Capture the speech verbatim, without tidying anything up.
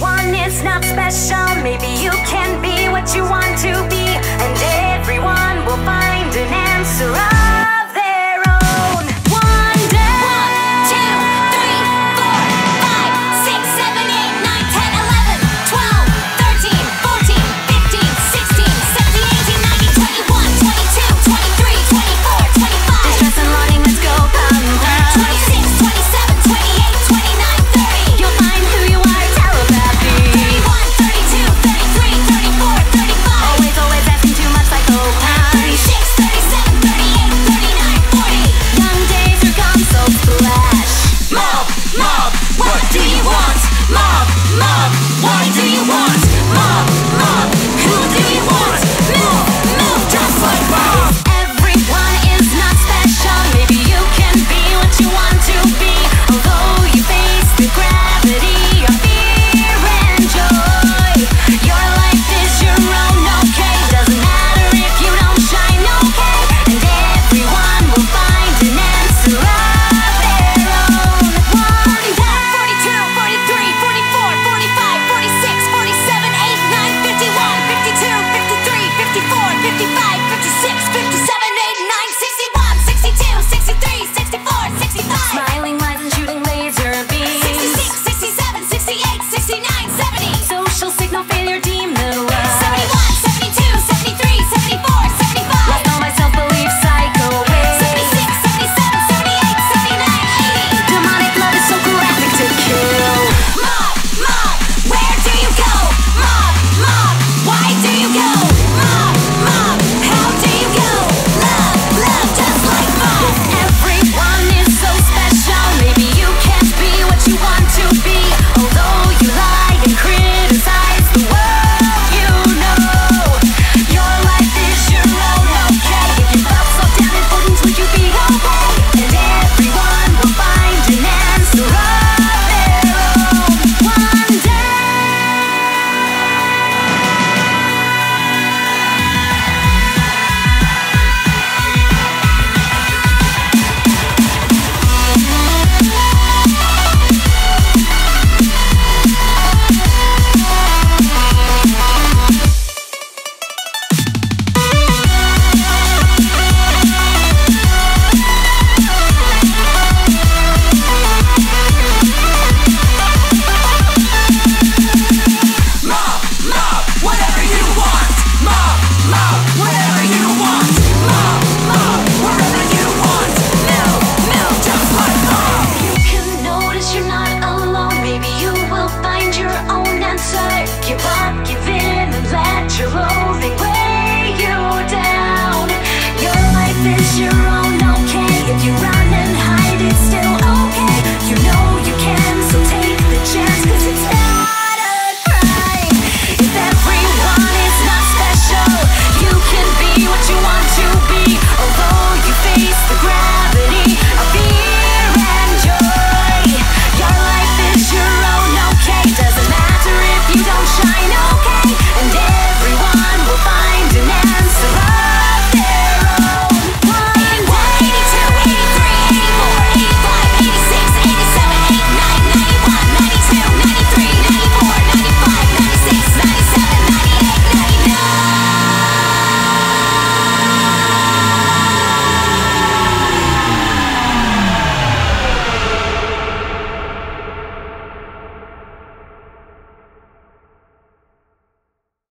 one is not special. Maybe you can be what you want to be, and everyone will find an answer.